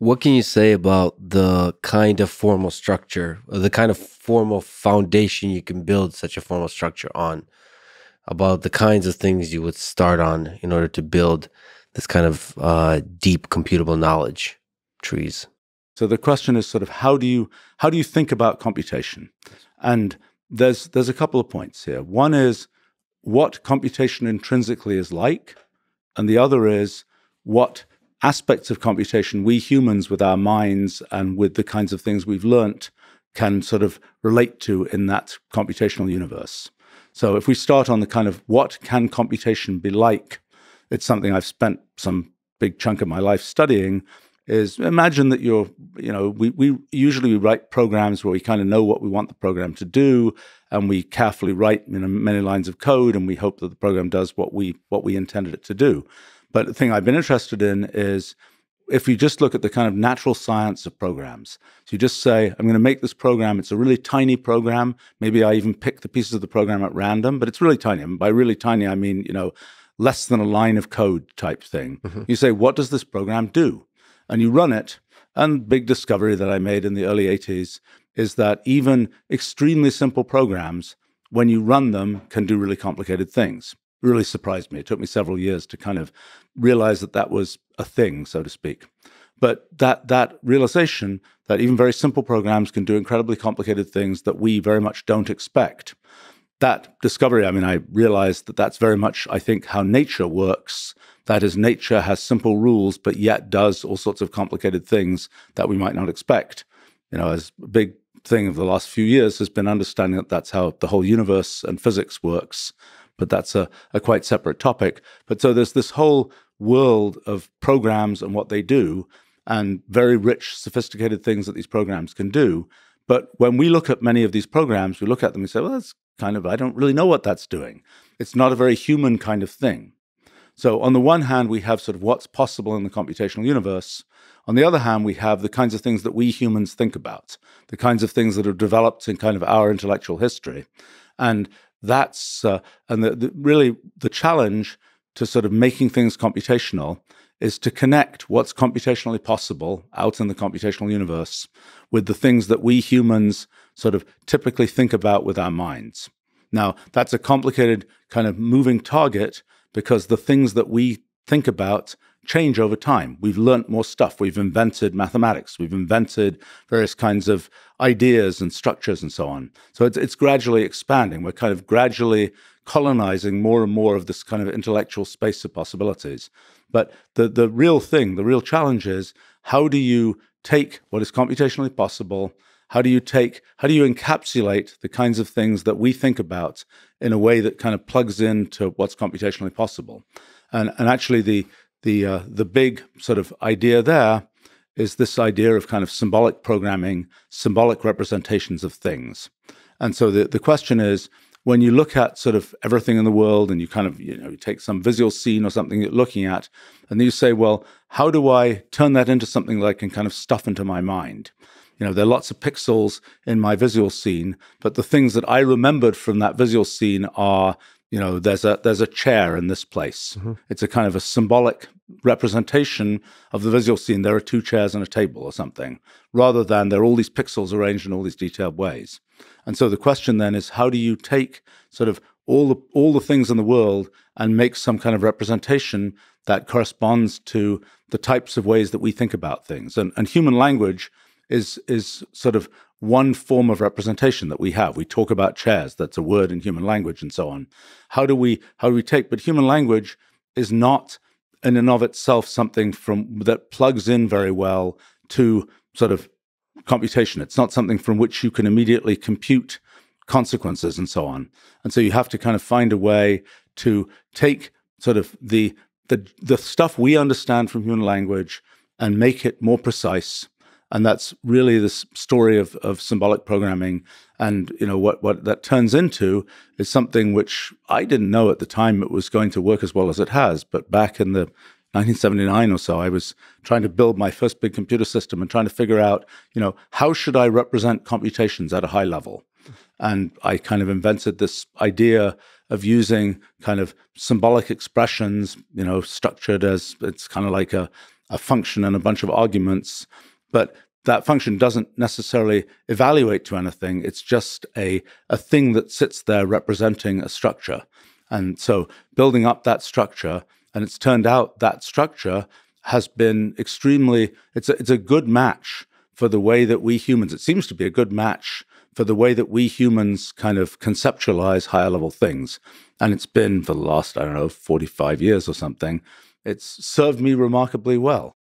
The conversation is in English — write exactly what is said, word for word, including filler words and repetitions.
What can you say about the kind of formal structure, the kind of formal foundation you can build such a formal structure on, about the kinds of things you would start on in order to build this kind of uh, deep computable knowledge trees? So the question is sort of how do you, how do you think about computation? And there's, there's a couple of points here. One is what computation intrinsically is like, and the other is what aspects of computation we humans with our minds and with the kinds of things we've learnt can sort of relate to in that computational universe. So if we start on the kind of what can computation be like, it's something I've spent some big chunk of my life studying, is imagine that you're, you know, we, we usually we write programs where we kind of know what we want the program to do, and we carefully write, you know, many lines of code, and we hope that the program does what we, what we intended it to do. But the thing I've been interested in is if you just look at the kind of natural science of programs. So you just say, I'm going to make this program. It's a really tiny program. Maybe I even pick the pieces of the program at random, but it's really tiny. And by really tiny, I mean, you know, less than a line of code type thing. Mm-hmm. You say, what does this program do? And you run it. And big discovery that I made in the early eighties is that even extremely simple programs, when you run them, can do really complicated things. Really surprised me. It took me several years to kind of realize that that was a thing, so to speak. But that that realization that even very simple programs can do incredibly complicated things that we very much don't expect, that discovery, I mean, I realized that that's very much, I think, how nature works. That is, nature has simple rules, but yet does all sorts of complicated things that we might not expect. You know, as a big thing of the last few years has been understanding that that's how the whole universe and physics works. But that's a, a quite separate topic. But so there's this whole world of programs and what they do, and very rich, sophisticated things that these programs can do. But when we look at many of these programs, we look at them and say, well, that's kind of, I don't really know what that's doing. It's not a very human kind of thing. So on the one hand, we have sort of what's possible in the computational universe. On the other hand, we have the kinds of things that we humans think about, the kinds of things that have developed in kind of our intellectual history. And That's uh, and the, the, really the challenge to sort of making things computational is to connect what's computationally possible out in the computational universe with the things that we humans sort of typically think about with our minds. Now, that's a complicated kind of moving target because the things that we think about change over time. We've learned more stuff. We've invented mathematics. We've invented various kinds of ideas and structures and so on. So it's, it's gradually expanding. We're kind of gradually colonizing more and more of this kind of intellectual space of possibilities. But the, the real thing, the real challenge is how do you take what is computationally possible? How do you take, how do you encapsulate the kinds of things that we think about in a way that kind of plugs into what's computationally possible? And, and actually the The, uh, the big sort of idea there is this idea of kind of symbolic programming, symbolic representations of things. And so the, the question is, when you look at sort of everything in the world and you kind of, you know, you take some visual scene or something you're looking at, and then you say, well, how do I turn that into something that I can kind of stuff into my mind? You know, there are lots of pixels in my visual scene, but the things that I remembered from that visual scene are, you know, there's a there's a chair in this place. Mm-hmm. It's a kind of a symbolic representation of the visual scene. There are two chairs and a table or something, rather than there are all these pixels arranged in all these detailed ways. And so the question then is, how do you take sort of all the, all the things in the world and make some kind of representation that corresponds to the types of ways that we think about things? And, and human language is is sort of one form of representation that we have. We talk about chairs, that's a word in human language and so on. How do we, how do we take, but human language is not in and of itself something from that plugs in very well to sort of computation. It's not something from which you can immediately compute consequences and so on. And so you have to kind of find a way to take sort of the, the, the stuff we understand from human language and make it more precise. And that's really the story of, of symbolic programming. And you know what, what that turns into is something which I didn't know at the time it was going to work as well as it has. But back in the nineteen seventy-nine or so, I was trying to build my first big computer system and trying to figure out, you know, how should I represent computations at a high level? And I kind of invented this idea of using kind of symbolic expressions, you know, structured as it's kind of like a a function and a bunch of arguments, but that function doesn't necessarily evaluate to anything. It's just a, a thing that sits there representing a structure. And so building up that structure, and it's turned out that structure has been extremely, it's a, it's a good match for the way that we humans, it seems to be a good match for the way that we humans kind of conceptualize higher level things. And it's been for the last, I don't know, forty-five years or something, it's served me remarkably well.